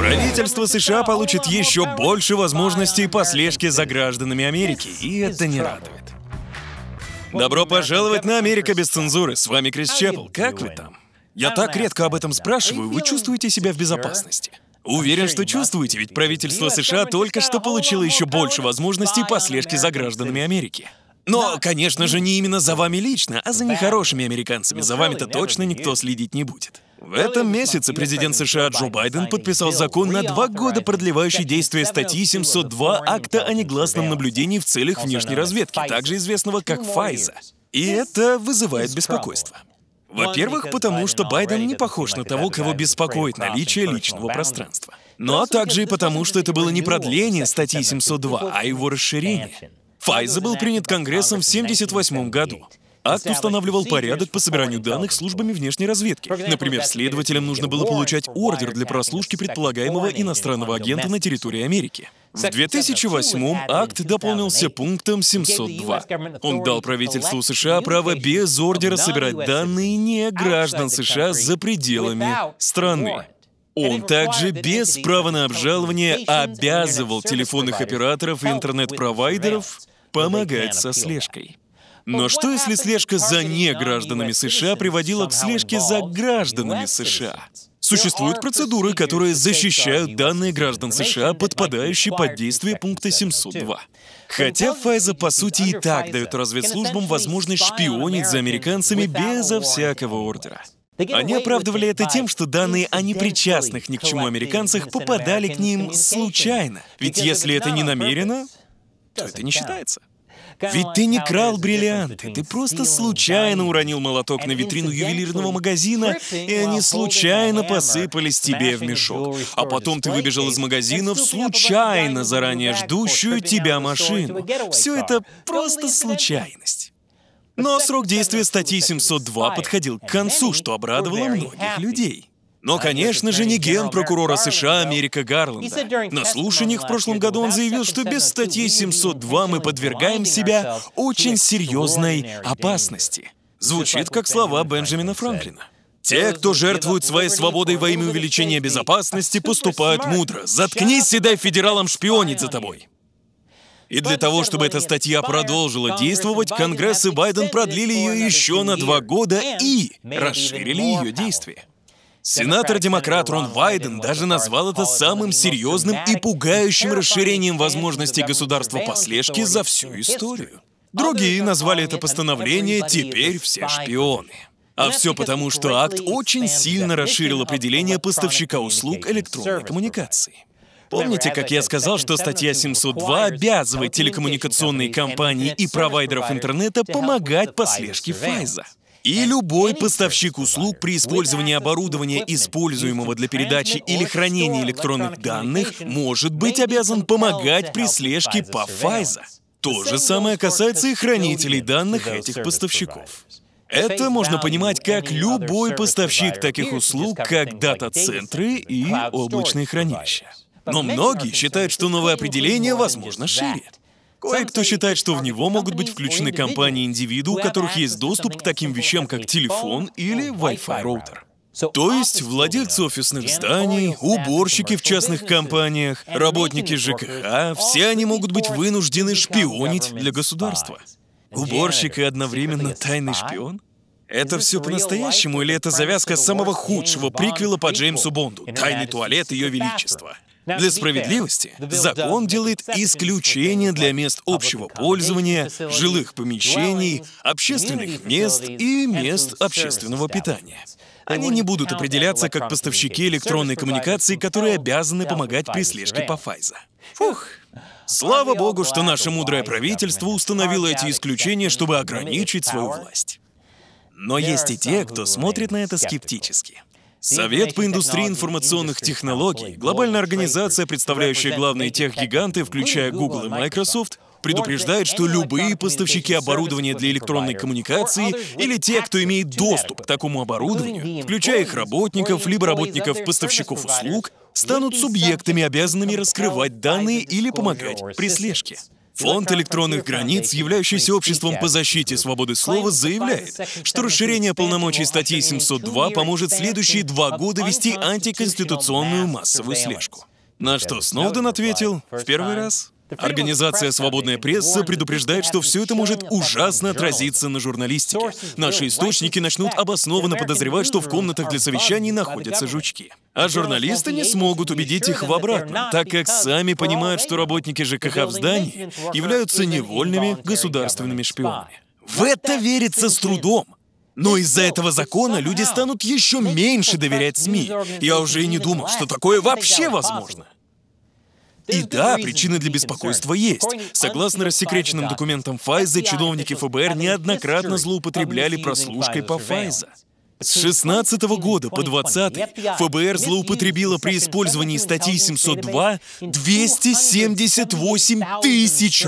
Правительство США получит еще больше возможностей по слежке за гражданами Америки, и это не радует. Добро пожаловать на «Америка без цензуры». С вами Крис Чепл. Как вы там? Я так редко об этом спрашиваю. Вы чувствуете себя в безопасности? Уверен, что чувствуете, ведь правительство США только что получило еще больше возможностей по слежке за гражданами Америки. Но, конечно же, не именно за вами лично, а за нехорошими американцами. За вами-то точно никто следить не будет. В этом месяце президент США Джо Байден подписал закон на 2 года, продлевающий действие статьи 702 Акта о негласном наблюдении в целях внешней разведки, также известного как Файза. И это вызывает беспокойство. Во-первых, потому что Байден не похож на того, кого беспокоит наличие личного пространства. Но также и потому, что это было не продление статьи 702, а его расширение. Файза был принят Конгрессом в 1978 году. Акт устанавливал порядок по собиранию данных службами внешней разведки. Например, следователям нужно было получать ордер для прослушки предполагаемого иностранного агента на территории Америки. В 2008 акт дополнился пунктом 702. Он дал правительству США право без ордера собирать данные не граждан США за пределами страны. Он также без права на обжалование обязывал телефонных операторов и интернет-провайдеров помогать со слежкой. Но что, если слежка за негражданами США приводила к слежке за гражданами США? Существуют процедуры, которые защищают данные граждан США, подпадающие под действие пункта 702. Хотя Файза, по сути, и так дает разведслужбам возможность шпионить за американцами безо всякого ордера. Они оправдывали это тем, что данные о непричастных ни к чему американцах попадали к ним случайно. Ведь если это не намеренно, то это не считается. Ведь ты не крал бриллианты, ты просто случайно уронил молоток на витрину ювелирного магазина, и они случайно посыпались тебе в мешок. А потом ты выбежал из магазина в случайно заранее ждущую тебя машину. Все это просто случайность. Но срок действия статьи 702 подходил к концу, что обрадовало многих людей. Но, конечно же, не генпрокурора США Америка Гарланда. На слушаниях в прошлом году он заявил, что без статьи 702 мы подвергаем себя очень серьезной опасности. Звучит как слова Бенджамина Франклина. «Те, кто жертвуют своей свободой во имя увеличения безопасности, поступают мудро. Заткнись и дай федералам шпионить за тобой». И для того, чтобы эта статья продолжила действовать, Конгресс и Байден продлили ее еще на 2 года и расширили ее действие. Сенатор-демократ Рон Вайден даже назвал это самым серьезным и пугающим расширением возможностей государства по слежке за всю историю. Другие назвали это постановление «Теперь все шпионы». А все потому, что акт очень сильно расширил определение поставщика услуг электронной коммуникации. Помните, как я сказал, что статья 702 обязывает телекоммуникационные компании и провайдеров интернета помогать по слежке Файза? И любой поставщик услуг при использовании оборудования, используемого для передачи или хранения электронных данных, может быть обязан помогать при слежке по Файза. То же самое касается и хранителей данных этих поставщиков. Это можно понимать как любой поставщик таких услуг, как дата-центры и облачные хранилища. Но многие считают, что новое определение, возможно, шире. Кое-кто считает, что в него могут быть включены компании-индивиду, у которых есть доступ к таким вещам, как телефон или Wi-Fi роутер. То есть владельцы офисных зданий, уборщики в частных компаниях, работники ЖКХ, все они могут быть вынуждены шпионить для государства. Уборщик и одновременно тайный шпион? Это все по-настоящему или это завязка самого худшего приквела по Джеймсу Бонду «Тайный туалет Ее Величества»? Для справедливости, закон делает исключение для мест общего пользования, жилых помещений, общественных мест и мест общественного питания. Они не будут определяться как поставщики электронной коммуникации, которые обязаны помогать при слежке по Файза. Фух! Слава богу, что наше мудрое правительство установило эти исключения, чтобы ограничить свою власть. Но есть и те, кто смотрит на это скептически. Совет по индустрии информационных технологий, глобальная организация, представляющая главные техгиганты, включая Google и Microsoft, предупреждает, что любые поставщики оборудования для электронной коммуникации или те, кто имеет доступ к такому оборудованию, включая их работников, либо работников поставщиков услуг, станут субъектами, обязанными раскрывать данные или помогать при слежке. Фонд электронных границ, являющийся обществом по защите свободы слова, заявляет, что расширение полномочий статьи 702 поможет следующие 2 года вести антиконституционную массовую слежку. На что Сноуден ответил: в первый раз. Организация «Свободная пресса» предупреждает, что все это может ужасно отразиться на журналистике. Наши источники начнут обоснованно подозревать, что в комнатах для совещаний находятся жучки. А журналисты не смогут убедить их в обратном, так как сами понимают, что работники ЖКХ в здании являются невольными государственными шпионами. В это верится с трудом. Но из-за этого закона люди станут еще меньше доверять СМИ. Я уже и не думал, что такое вообще возможно. И да, причины для беспокойства есть. Согласно рассекреченным документам Файзы, чиновники ФБР неоднократно злоупотребляли прослушкой по Файза. С 2016 года по 2020 ФБР злоупотребило при использовании статьи 702 278 000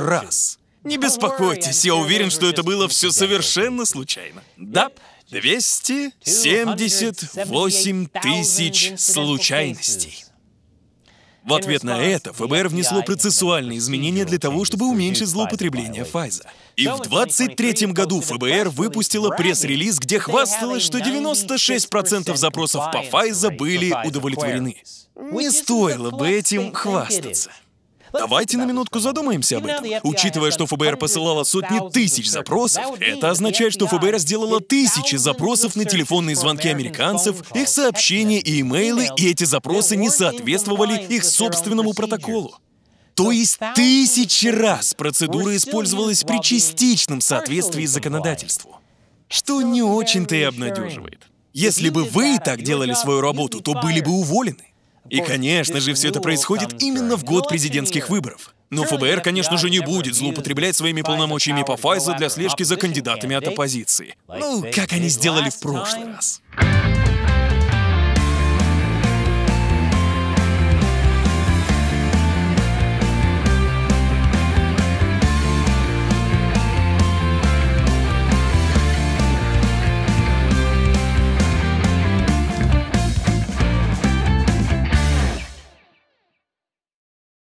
раз. Не беспокойтесь, я уверен, что это было все совершенно случайно. Да, 278 000 случайностей. В ответ на это ФБР внесло процессуальные изменения для того, чтобы уменьшить злоупотребление Файза. И в 2023 году ФБР выпустило пресс-релиз, где хвасталось, что 96% запросов по Файза были удовлетворены. Не стоило бы этим хвастаться. Давайте на минутку задумаемся об этом. Учитывая, что ФБР посылало сотни тысяч запросов, это означает, что ФБР сделало тысячи запросов на телефонные звонки американцев, их сообщения и имейлы, и эти запросы не соответствовали их собственному протоколу. То есть 1000 раз процедура использовалась при частичном соответствии законодательству, что не очень-то и обнадеживает. Если бы вы так делали свою работу, то были бы уволены. И, конечно же, все это происходит именно в год президентских выборов. Но ФБР, конечно же, не будет злоупотреблять своими полномочиями по Файза для слежки за кандидатами от оппозиции. Ну, как они сделали в прошлый раз.